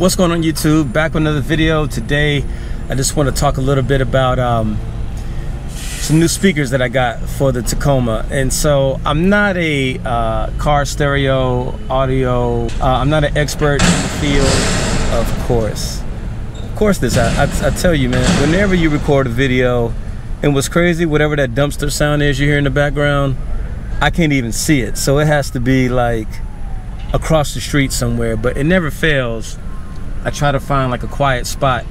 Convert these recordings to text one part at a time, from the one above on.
What's going on, YouTube? Back with another video. Today I just want to talk a little bit about some new speakers that I got for the Tacoma. And so I'm not a car stereo audio, I'm not an expert in the field, of course this. I tell you, man, whenever you record a video, and what's crazy, whatever that dumpster sound is you hear in the background, I can't even see it, so it has to be like across the street somewhere. But it never fails, I try to find like a quiet spot,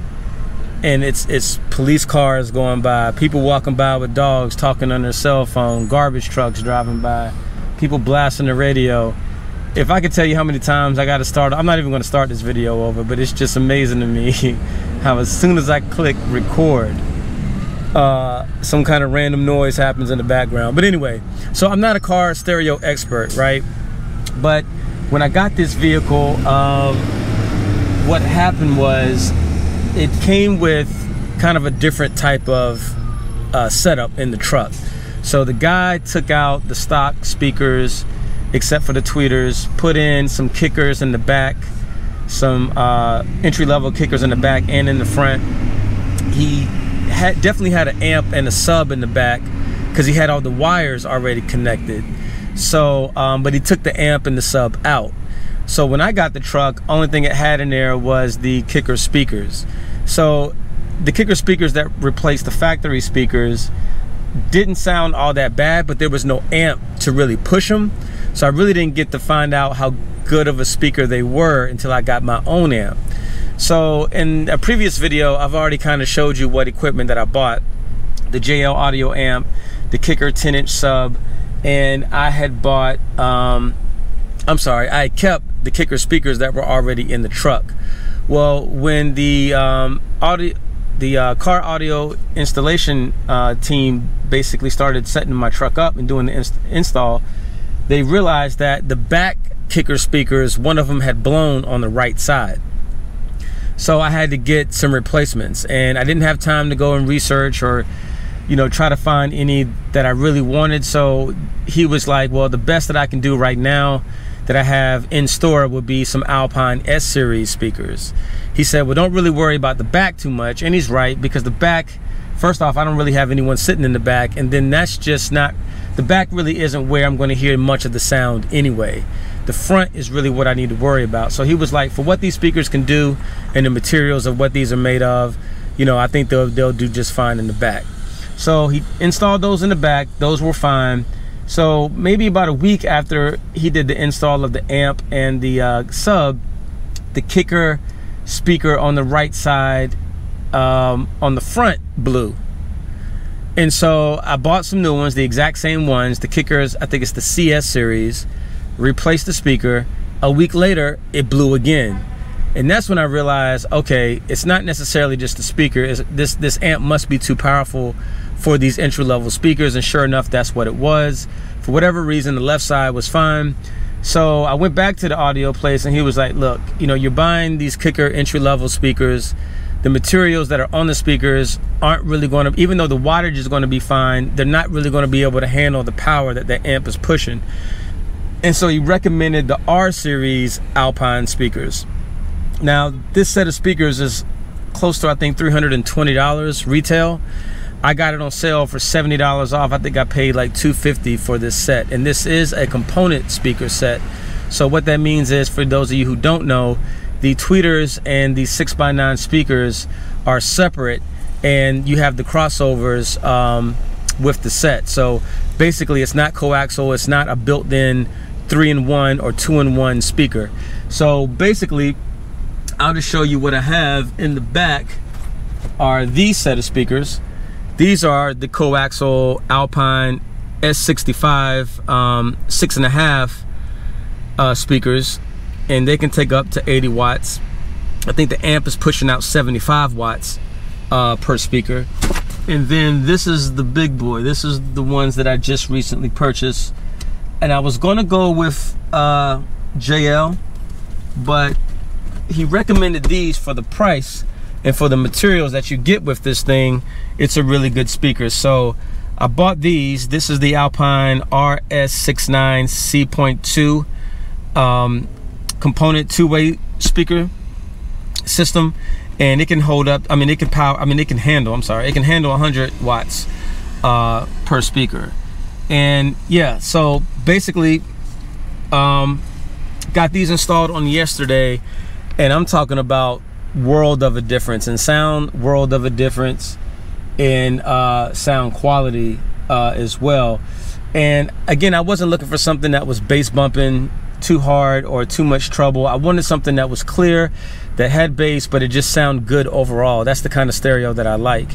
and it's police cars going by, people walking by with dogs talking on their cell phone, garbage trucks driving by, people blasting the radio. If I could tell you how many times I got to start, I'm not even going to start this video over, but it's just amazing to me how as soon as I click record, some kind of random noise happens in the background. But anyway, so I'm not a car stereo expert, right? But when I got this vehicle, what happened was it came with kind of a different type of setup in the truck. So the guy took out the stock speakers, except for the tweeters, put in some kickers in the back, some entry-level kickers in the back and in the front. He definitely had an amp and a sub in the back because he had all the wires already connected. So, but he took the amp and the sub out. So when I got the truck, only thing it had in there was the Kicker speakers. So the Kicker speakers that replaced the factory speakers didn't sound all that bad, but there was no amp to really push them. So I really didn't get to find out how good of a speaker they were until I got my own amp. So in a previous video, I've already kind of showed you what equipment that I bought. The JL Audio amp, the Kicker 10-inch sub, and I had bought, I had kept the Kicker speakers that were already in the truck. Well, when the car audio installation team basically started setting my truck up and doing the install, they realized that the back Kicker speakers, one of them had blown on the right side. So I had to get some replacements, and I didn't have time to go and research or, you know, try to find any that I really wanted. So he was like, well, the best that I can do right now that I have in store would be some Alpine S Series speakers. He said, well, don't really worry about the back too much. And he's right, because the back, first off, I don't really have anyone sitting in the back, and then that's just not, the back really isn't where I'm going to hear much of the sound anyway. The front is really what I need to worry about. So he was like, for what these speakers can do and the materials of what these are made of, you know, I think they'll do just fine in the back. So he installed those in the back, those were fine. So maybe about a week after he did the install of the amp and the sub, the Kicker speaker on the right side, on the front, blew. And so I bought some new ones, the exact same ones, the Kickers, I think it's the CS series, replaced the speaker. A week later, it blew again. And that's when I realized, okay, it's not necessarily just the speaker. It's this amp must be too powerful for these entry-level speakers, and sure enough, that's what it was. For whatever reason, the left side was fine. So I went back to the audio place, and he was like, look, you know, you're buying these Kicker entry-level speakers. The materials that are on the speakers aren't really going to, even though the wattage is going to be fine, they're not really going to be able to handle the power that the amp is pushing. And so he recommended the R Series Alpine speakers. Now, this set of speakers is close to, I think, $320 retail. I got it on sale for $70 off. I think I paid like $250 for this set. And this is a component speaker set. So what that means is, for those of you who don't know, the tweeters and the 6x9 speakers are separate, and you have the crossovers with the set. So basically, it's not coaxial. It's not a built-in 3-in-1 or 2-in-1 speaker. So basically, I'll just show you what I have in the back are these set of speakers. These are the coaxial Alpine S65 6.5 speakers, and they can take up to 80 watts. I think the amp is pushing out 75 watts per speaker. And then this is the big boy. This is the ones that I just recently purchased. And I was gonna go with JL, but he recommended these for the price and for the materials that you get with this thing. It's a really good speaker. So I bought these. This is the Alpine RS69C.2 component two-way speaker. system, and it can hold up. I mean, it can power. I mean, it can handle. I'm sorry, it can handle 100 watts per speaker. And yeah, so basically, got these installed on yesterday, and I'm talking about world of a difference in sound, world of a difference in sound quality as well. And again, I wasn't looking for something that was bass bumping too hard or too much trouble. I wanted something that was clear, that had bass, but it just sounded good overall. That's the kind of stereo that I like.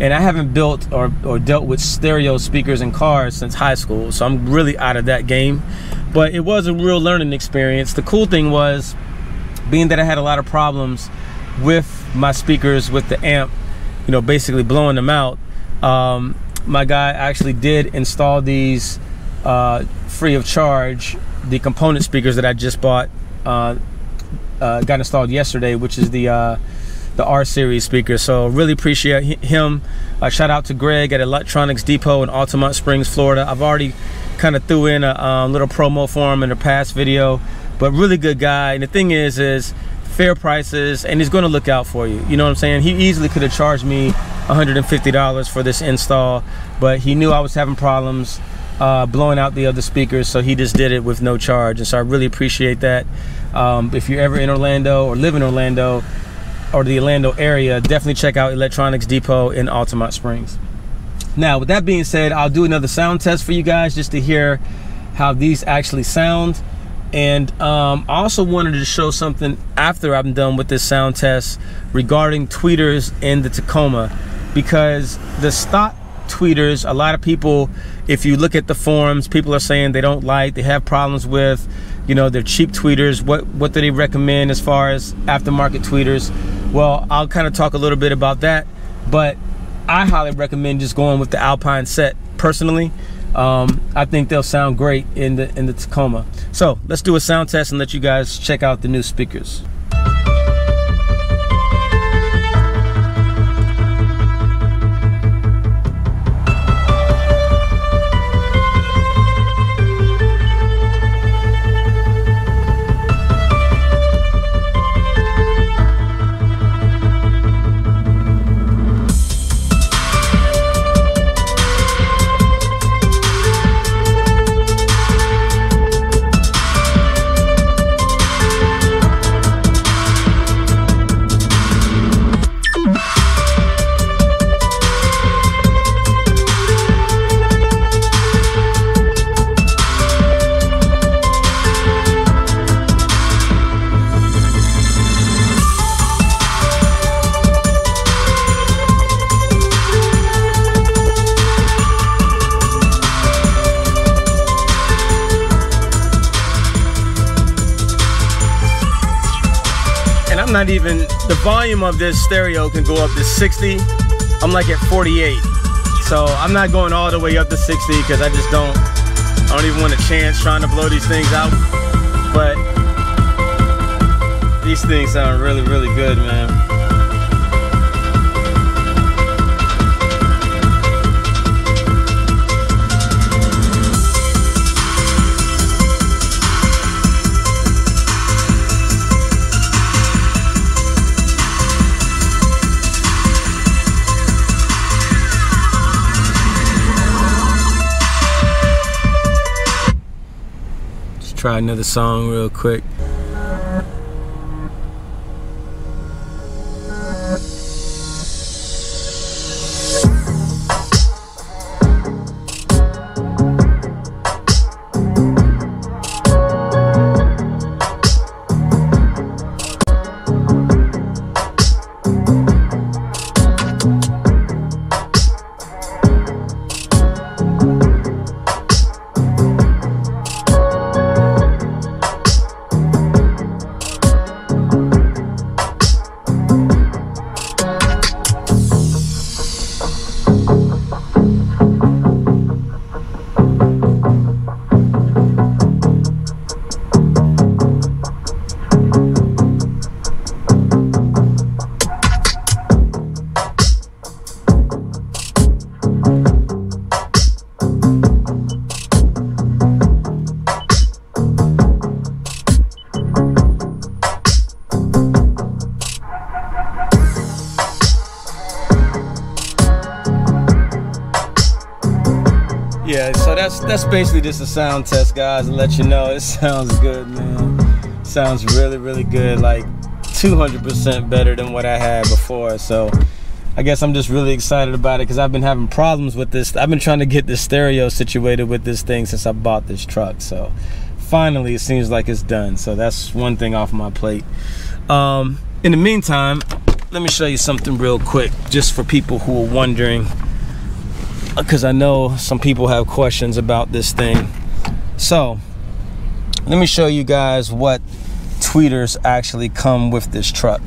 And I haven't built or dealt with stereo speakers in cars since high school, so I'm really out of that game. But it was a real learning experience. The cool thing was, being that I had a lot of problems with my speakers, with the amp, you know, basically blowing them out, my guy actually did install these free of charge. The component speakers that I just bought got installed yesterday, which is the R Series speaker. So really appreciate him. Shout out to Greg at Electronics Depot in Altamonte Springs, Florida. I've already kind of threw in a little promo for him in a past video, but really good guy. And the thing is fair prices, and he's gonna look out for you. You know what I'm saying? He easily could have charged me $150 for this install, but he knew I was having problems blowing out the other speakers, so he just did it with no charge. And so I really appreciate that. If you're ever in Orlando or live in Orlando, or the Orlando area, definitely check out Electronics Depot in Altamonte Springs. Now, with that being said, I'll do another sound test for you guys just to hear how these actually sound. And I also wanted to show something after I'm done with this sound test regarding tweeters in the Tacoma, because the stock tweeters, a lot of people, if you look at the forums, people are saying they don't like, they have problems with, you know, they're cheap tweeters. What do they recommend as far as aftermarket tweeters? Well, I'll kind of talk a little bit about that, but I highly recommend just going with the Alpine set personally. I think they'll sound great in the Tacoma. So let's do a sound test and let you guys check out the new speakers. Not even the volume of this stereo can go up to 60. I'm like at 48, so I'm not going all the way up to 60 because I just don't even want a chance trying to blow these things out. But these things sound really, really good, man. Try another song real quick. that's basically just a sound test, guys, and let you know it sounds good, man. It sounds really, really good, like 200% better than what I had before. So I guess I'm just really excited about it because I've been having problems with this. I've been trying to get this stereo situated with this thing since I bought this truck. So finally, it seems like it's done. So that's one thing off my plate. In the meantime, let me show you something real quick, just for people who are wondering, because I know some people have questions about this thing. So let me show you guys what tweeters actually come with this truck.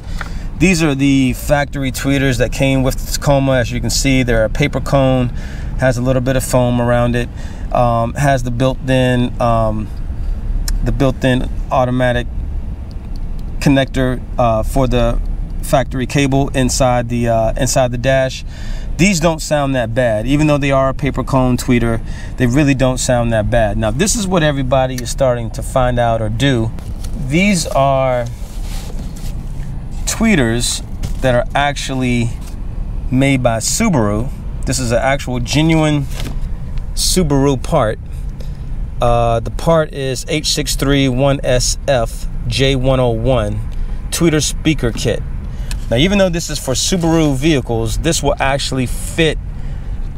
These are the factory tweeters that came with the Tacoma. As you can see, they're a paper cone, has a little bit of foam around it, has the built-in automatic connector for the factory cable inside the dash. These don't sound that bad, even though they are a paper cone tweeter. They really don't sound that bad. Now, this is what everybody is starting to find out or do. These are tweeters that are actually made by Subaru. This is an actual genuine Subaru part. The part is H631SFJ101 tweeter speaker kit. Now, even though this is for Subaru vehicles, this will actually fit,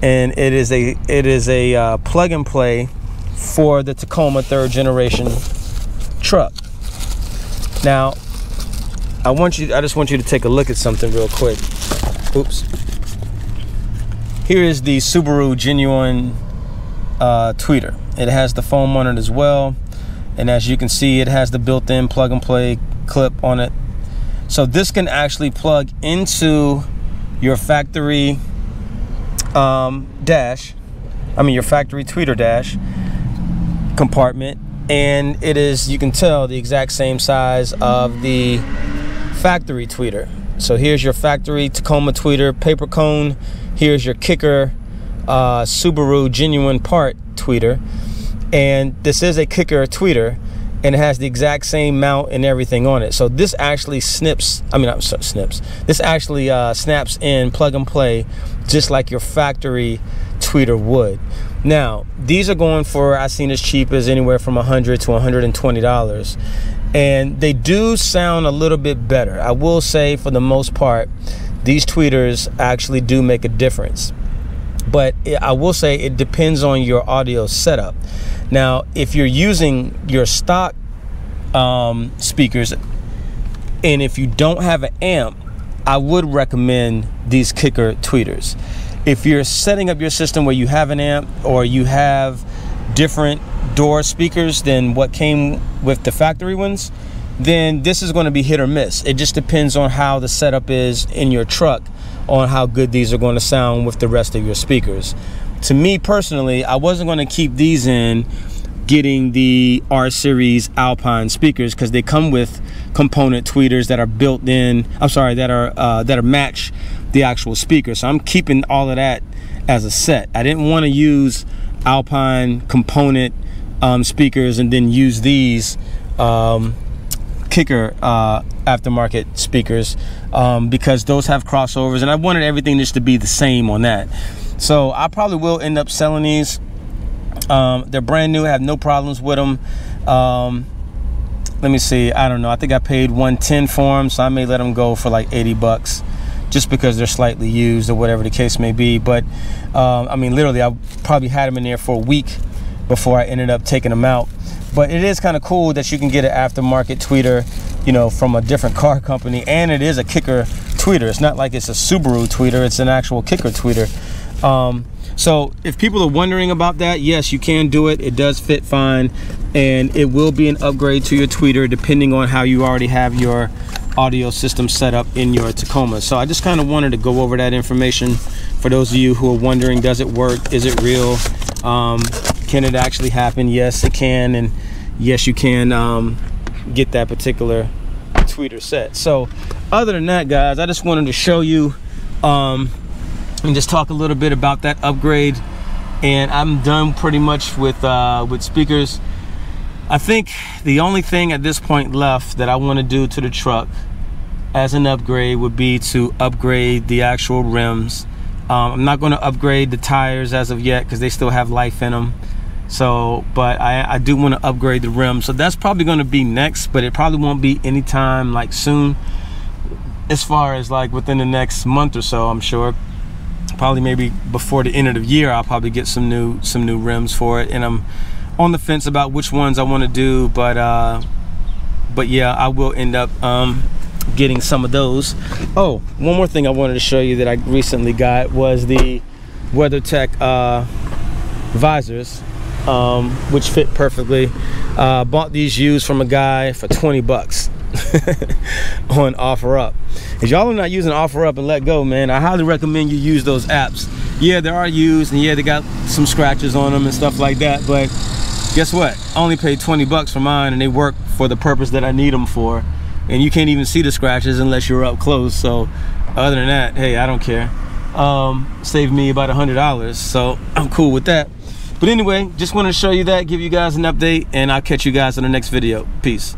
and it is a plug and play for the Tacoma 3rd generation truck. Now, I just want you to take a look at something real quick. Oops. Here is the Subaru genuine tweeter. It has the foam on it as well, and as you can see, it has the built-in plug-and-play clip on it. So this can actually plug into your factory your factory tweeter dash compartment, and it is, you can tell, the exact same size of the factory tweeter. So here's your factory Tacoma tweeter paper cone. Here's your Kicker Subaru genuine part tweeter, and this is a Kicker tweeter, and it has the exact same mount and everything on it. So this actually snaps in plug and play, just like your factory tweeter would. Now, these are going for, I've seen as cheap as anywhere from $100 to $120. And they do sound a little bit better. I will say, for the most part, these tweeters actually do make a difference. But I will say it depends on your audio setup. Now, if you're using your stock speakers, and if you don't have an amp, I would recommend these Kicker tweeters. If you're setting up your system where you have an amp or you have different door speakers than what came with the factory ones, then this is going to be hit or miss. It just depends on how the setup is in your truck on how good these are going to sound with the rest of your speakers. To me personally, I wasn't going to keep these in getting the R Series Alpine speakers because they come with component tweeters that are built in, that are match the actual speaker. So I'm keeping all of that as a set. I didn't want to use Alpine component speakers and then use these Kicker aftermarket speakers because those have crossovers, and I wanted everything just to be the same on that. So I probably will end up selling these. They're brand new. I have no problems with them. Let me see. I don't know. I think I paid $110 for them, so I may let them go for like $80. Just because they're slightly used or whatever the case may be. But I mean, literally, I probably had them in there for a week before I ended up taking them out. But it is kind of cool that you can get an aftermarket tweeter, you know, from a different car company, and it is a Kicker tweeter. It's not like it's a Subaru tweeter, it's an actual Kicker tweeter. So if people are wondering about that, yes, you can do it. It does fit fine, and it will be an upgrade to your tweeter depending on how you already have your audio system set up in your Tacoma. So I just kind of wanted to go over that information for those of you who are wondering, does it work? Is it real? Can it actually happen? Yes, it can. And yes, you can get that particular tweeter set. So other than that, guys, I just wanted to show you and just talk a little bit about that upgrade. And I'm done pretty much with speakers. I think the only thing at this point left that I want to do to the truck as an upgrade would be to upgrade the actual rims. I'm not going to upgrade the tires as of yet because they still have life in them. So, but I do want to upgrade the rim. So that's probably going to be next, but it probably won't be anytime like soon, as far as like within the next month or so, I'm sure. Probably maybe before the end of the year, I'll probably get some new rims for it. And I'm on the fence about which ones I want to do, but yeah, I will end up getting some of those. Oh, one more thing I wanted to show you that I recently got was the WeatherTech visors, which fit perfectly. Bought these used from a guy for 20 bucks on OfferUp. If y'all are not using OfferUp and Letgo, man, I highly recommend you use those apps. Yeah, they are used, and yeah, they got some scratches on them and stuff like that, but guess what? I only paid 20 bucks for mine, and they work for the purpose that I need them for. And you can't even see the scratches unless you're up close. So other than that, hey, I don't care. Saved me about $100, so I'm cool with that. But anyway, just wanted to show you that, give you guys an update, and I'll catch you guys in the next video. Peace.